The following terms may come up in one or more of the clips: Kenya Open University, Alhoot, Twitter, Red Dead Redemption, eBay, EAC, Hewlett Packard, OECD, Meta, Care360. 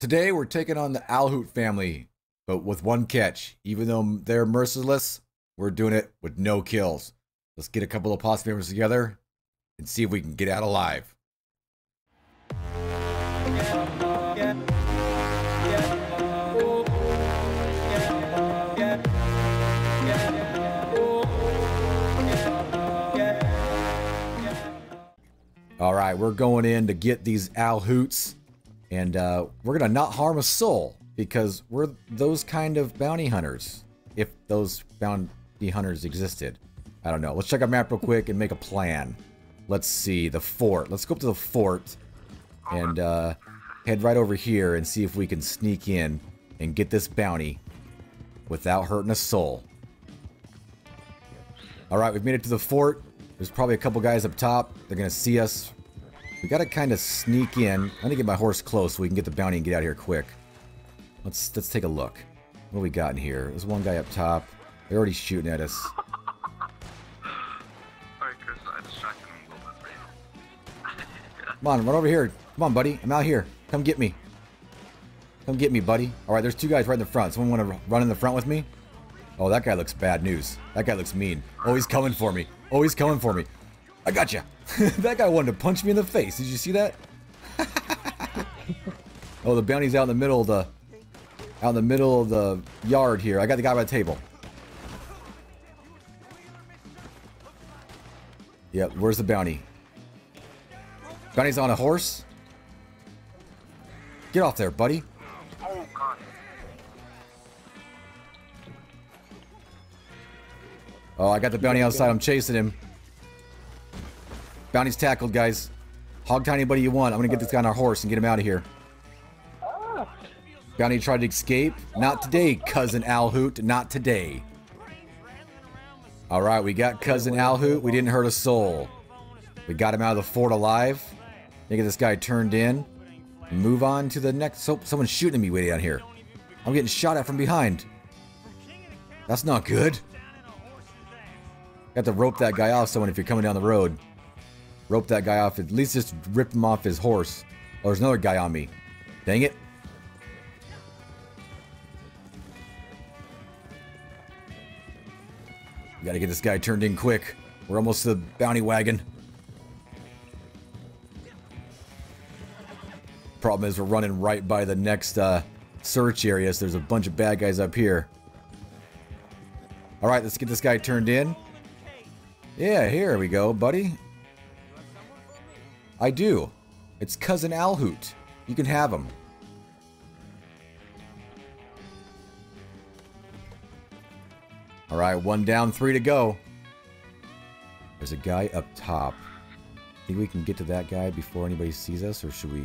Today we're taking on the Alhoot family, but with one catch. Even though they're merciless, we're doing it with no kills. Let's get a couple of posse members together and see if we can get out alive. All right, we're going in to get these Alhoots, and we're gonna not harm a soul because we're those kind of bounty hunters. If those bounty hunters existed, I don't know. Let's check our map real quick and make a plan. Let's see the fort. Let's go up to the fort and head right over here and see if we can sneak in and get this bounty without hurting a soul. All right, we've made it to the fort. There's probably a couple guys up top. They're gonna see us. We gotta kind of sneak in. I'm gonna get my horse close so we can get the bounty and get out of here quick. Let's take a look. What do we got in here? There's one guy up top. They're already shooting at us. Alright, Chris, I distracted him a little bit. Come on, run over here. Come on, buddy. I'm out here. Come get me. Come get me, buddy. Alright, there's two guys right in the front. Someone wanna run in the front with me? Oh, that guy looks bad news. That guy looks mean. Oh, he's coming for me. Oh, he's coming for me. I got you. That guy wanted to punch me in the face. Did you see that? Oh, the bounty's out in the middle of the yard here. I got the guy by the table. Yep, where's the bounty? Bounty's on a horse. Get off there, buddy. Oh, I got the bounty outside. I'm chasing him. Bounty's tackled, guys. Hog tie anybody you want. I'm going to get this guy on our horse and get him out of here. Bounty tried to escape. Not today, Cousin Alhoot. Not today. All right, we got Cousin Alhoot. We didn't hurt a soul. We got him out of the fort alive. Get this guy turned in. Move on to the next. So, someone's shooting at me way down here. I'm getting shot at from behind. That's not good. Got to rope that guy off someone if you're coming down the road. Rope that guy off. At least just rip him off his horse. Oh, there's another guy on me. Dang it. We gotta get this guy turned in quick. We're almost to the bounty wagon. Problem is we're running right by the next search area, so there's a bunch of bad guys up here. Alright, let's get this guy turned in. Yeah, here we go, buddy. I do. It's Cousin Alhoot. You can have him. All right, one down, three to go. There's a guy up top. Think we can get to that guy before anybody sees us, or should we?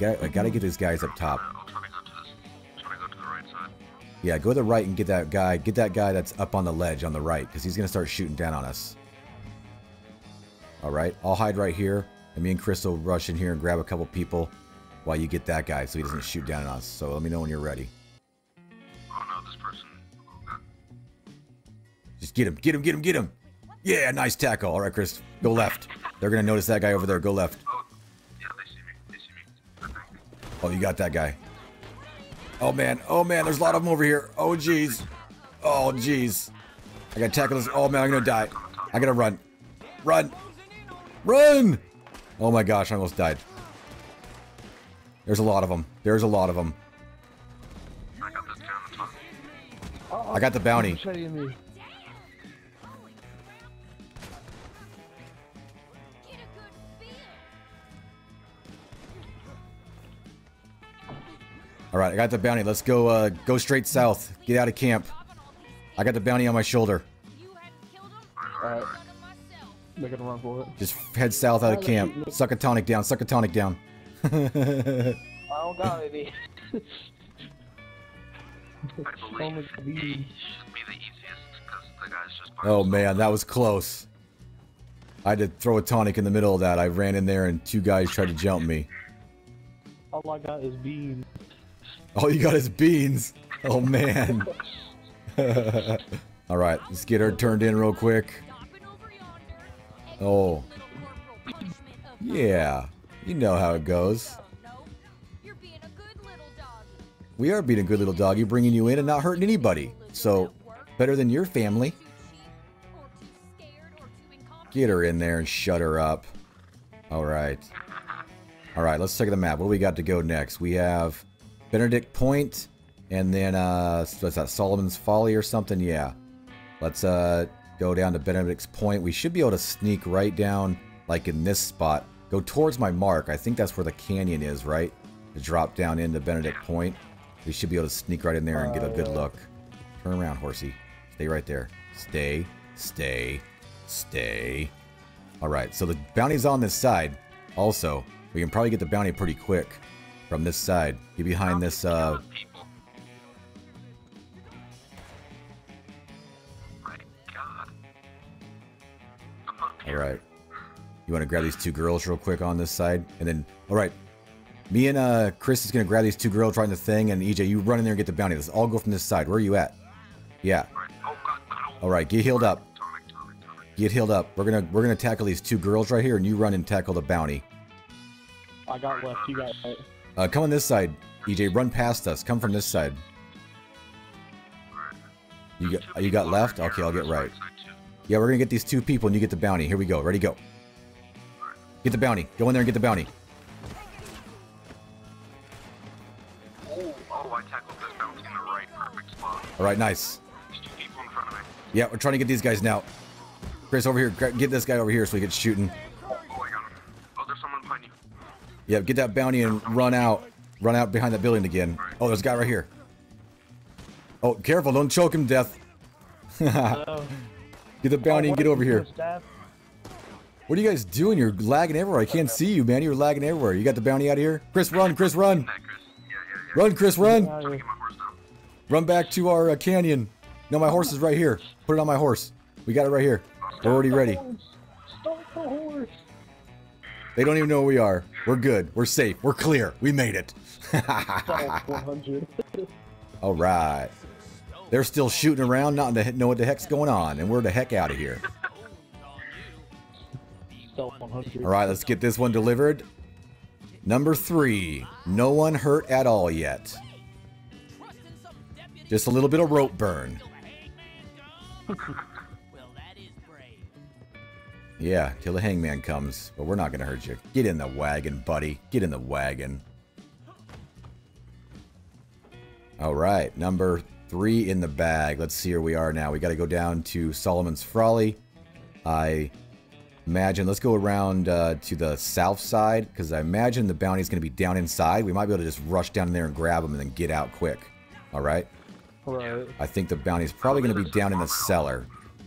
I gotta get these guys up top. I'll try to go to this. I'll try to go to the right side. Yeah, go to the right and get that guy. Get that guy that's up on the ledge on the right, because he's gonna start shooting down on us. All right, I'll hide right here, and me and Chris will rush in here and grab a couple people while you get that guy so he doesn't shoot down on us. So let me know when you're ready. Oh no, this person. Just get him, get him, get him, get him. Yeah, nice tackle. All right, Chris, go left. They're gonna notice that guy over there. Go left. Oh, yeah, they see me. Oh, you got that guy. Oh man, there's a lot of them over here. Oh jeez, oh jeez. I gotta tackle this. Oh man, I'm gonna die. I gotta run, run. Run! Oh my gosh, I almost died. There's a lot of them. There's a lot of them. I got the bounty. All right, I got the bounty. Let's go. Go straight south. Get out of camp. I got the bounty on my shoulder. All right. Making a run for it. Just head south out of camp. Suck a tonic down. Suck a tonic down. I don't got any. I believe it should be the easiest because the guy's just. Oh man, that was close. I had to throw a tonic in the middle of that. I ran in there and two guys tried to jump me. All I got is beans. All you got is beans. Oh man. All right, let's get her turned in real quick. Oh, yeah, you know how it goes. We are being a good little doggy, bringing you in and not hurting anybody. So, better than your family. Get her in there and shut her up. Alright. Alright, let's check the map. What do we got to go next? We have Benedict Point, and then, what's that, Solomon's Folly or something? Yeah. Let's, go down to Benedict's Point. We should be able to sneak right down, like, in this spot. Go towards my mark. I think that's where the canyon is, right? To drop down into Benedict Point. We should be able to sneak right in there and get a good look. Turn around, horsey. Stay right there. Stay. Stay. Stay. Alright, so the bounty's on this side. Also, we can probably get the bounty pretty quick from this side. Get behind this, Alright. You want to grab these two girls real quick on this side? And then, alright. Me and Chris is going to grab these two girls right in the thing, and EJ, you run in there and get the bounty. Let's all go from this side. Where are you at? Yeah. Alright, get healed up. Get healed up. We're gonna tackle these two girls right here, and you run and tackle the bounty. I got left. You got right. Come on this side, EJ. Run past us. Come from this side. You got left? Okay, I'll get right. Yeah, we're gonna get these two people, and you get the bounty. Here we go. Ready, go. Get the bounty. Go in there and get the bounty. All right, nice. Yeah, we're trying to get these guys now. Chris, over here. Get this guy over here so we get shooting. Oh, there's someone behind you. Yeah, get that bounty and run out. Run out behind that building again. Oh, there's a guy right here. Oh, careful. Don't choke him, Death. Get the bounty and get over here. What are you guys doing? You're lagging everywhere. I can't see you, man. You're lagging everywhere. You got the bounty out of here? Chris, run. Chris, run. Run, Chris, run. Run back to our canyon. No, my horse is right here. Put it on my horse. We got it right here. We're already ready. Stop the horse. They don't even know where we are. We're good. We're safe. We're clear. We made it. All right. They're still shooting around, not know what the heck's going on, and we're the heck out of here. All right, let's get this one delivered. Number 3. No one hurt at all yet. Just a little bit of rope burn. Yeah, till the hangman comes. But we're not going to hurt you. Get in the wagon, buddy. Get in the wagon. All right, number 3 in the bag. Let's see where we are now. We got to go down to Solomon's Folly. I imagine. Let's go around to the south side, because I imagine the bounty is going to be down inside. We might be able to just rush down in there and grab them and then get out quick. All right? Right. I think the bounty is probably going to be down in the cellar.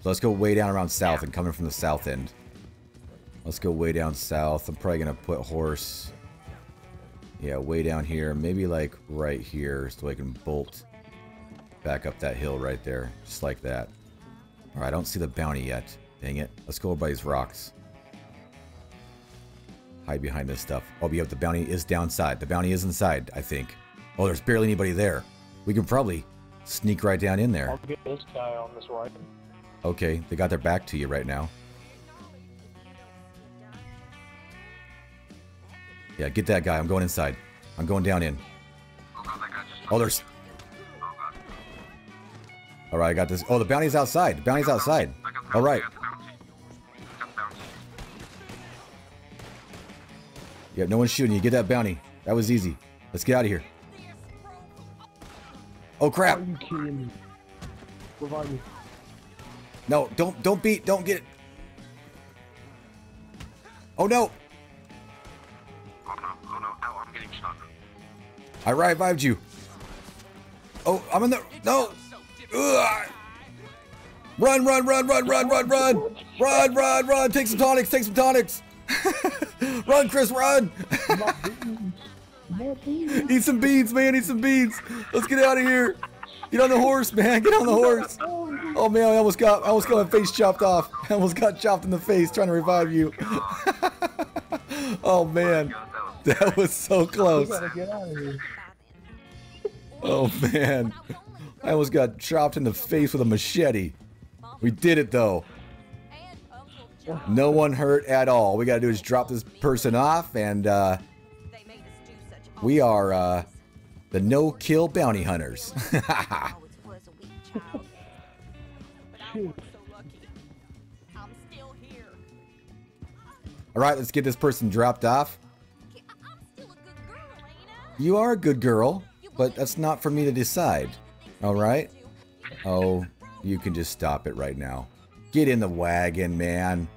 So let's go way down around south and coming from the south end. Let's go way down south. I'm probably going to put horse. Yeah, way down here. Maybe like right here so I can bolt back up that hill right there. Just like that. All right, I don't see the bounty yet. Dang it. Let's go over by these rocks. Hide behind this stuff. Oh, yeah, the bounty is downside. The bounty is inside, I think. Oh, there's barely anybody there. We can probably sneak right down in there. I'll get this guy on this wagon. Okay, they got their back to you right now. Yeah, get that guy. I'm going inside. I'm going down in. Oh, there's... All right, I got this. Oh, the bounty's outside. The bounty's outside. All right. Yeah, no one's shooting you. Get that bounty. That was easy. Let's get out of here. Oh, crap. Are you kidding me? Revive me. No, don't get it. Oh no. Oh no, ow, I'm getting shot. I revived you. Oh, I'm in the, no. Ugh. Run, take some tonics. Run, Chris, run. Eat some beans, man, eat some beans. Let's get out of here. Get on the horse, man, get on the horse. Oh man, I almost got my face chopped off. I almost got chopped in the face trying to revive you. Oh man, that was so close. Oh man, I almost got chopped in the face with a machete. We did it though. No one hurt at all. All we gotta do is drop this person off, and we are The no-kill bounty hunters. Alright, let's get this person dropped off. You are a good girl, but that's not for me to decide. Alright? Oh, you can just stop it right now. Get in the wagon, man.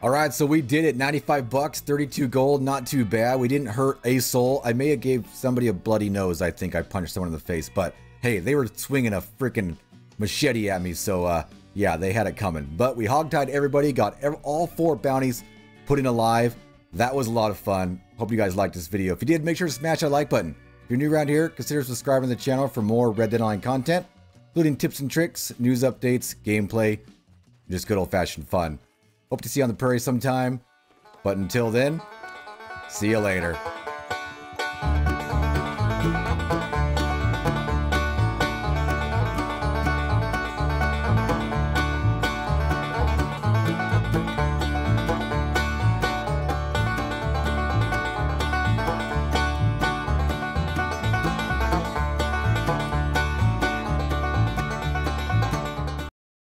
Alright, so we did it. 95 bucks, 32 gold, not too bad. We didn't hurt a soul. I may have gave somebody a bloody nose, I think. I punched someone in the face, but hey, they were swinging a freaking machete at me, so yeah, they had it coming. But we hogtied everybody, got all 4 bounties put in alive. That was a lot of fun. Hope you guys liked this video. If you did, make sure to smash that like button. If you're new around here, consider subscribing to the channel for more Red Dead Online content, including tips and tricks, news updates, gameplay, and just good old-fashioned fun. Hope to see you on the prairie sometime, but until then, see you later.